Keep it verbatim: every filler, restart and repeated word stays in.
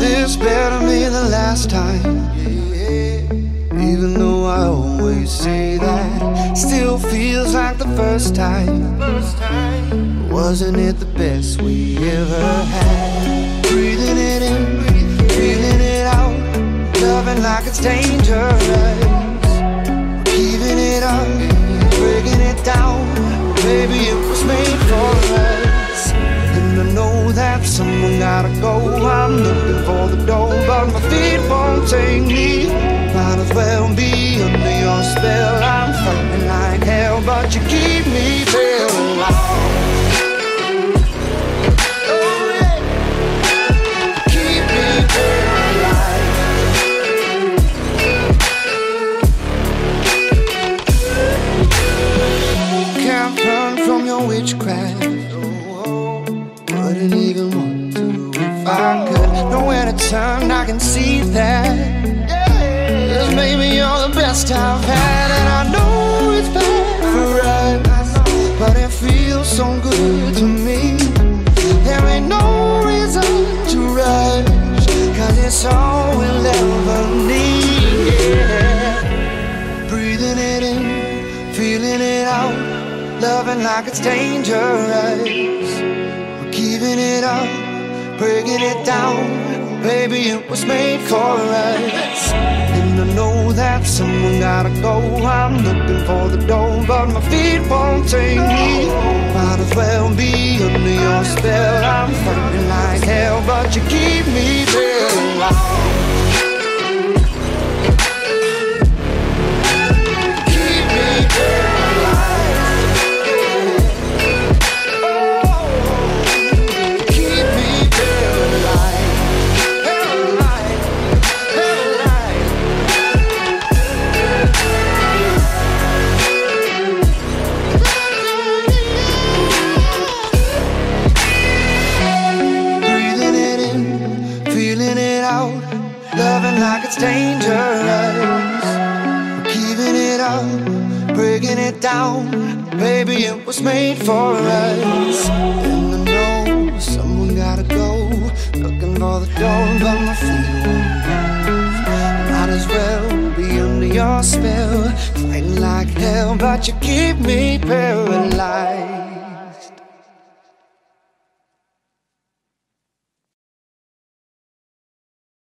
It's better me than last time, even though I always say that. Still feels like the first time. Wasn't it the best we ever had? Breathing it in, breathing it out, loving like it's dangerous, keeping it up, breaking it down. Baby, it was made for us. I know that someone gotta go. I'm looking for the door, but my feet won't take me. Might as well be under your spell. I'm fighting like hell, but you keep me there alive. I can see that, yeah. 'Cause maybe you're the best I've had. And I know it's bad for us, but it feels so good to me. There ain't no reason to rush, 'cause it's all we'll ever need, yeah. Breathing it in, feeling it out, loving like it's dangerous, we're keeping it up, breaking it down. Baby, it was made for us. And I know that someone gotta go. I'm looking for the door, but my feet won't take me. Might as well be under your spell. I'm fighting like hell, but you keep me there alive. Loving like it's dangerous, keeping it up, breaking it down. Baby, it was made for us. And I know someone gotta go. Looking for the door, but my feet won't move. Might as well be under your spell. Fighting like hell, but you keep me paralyzed.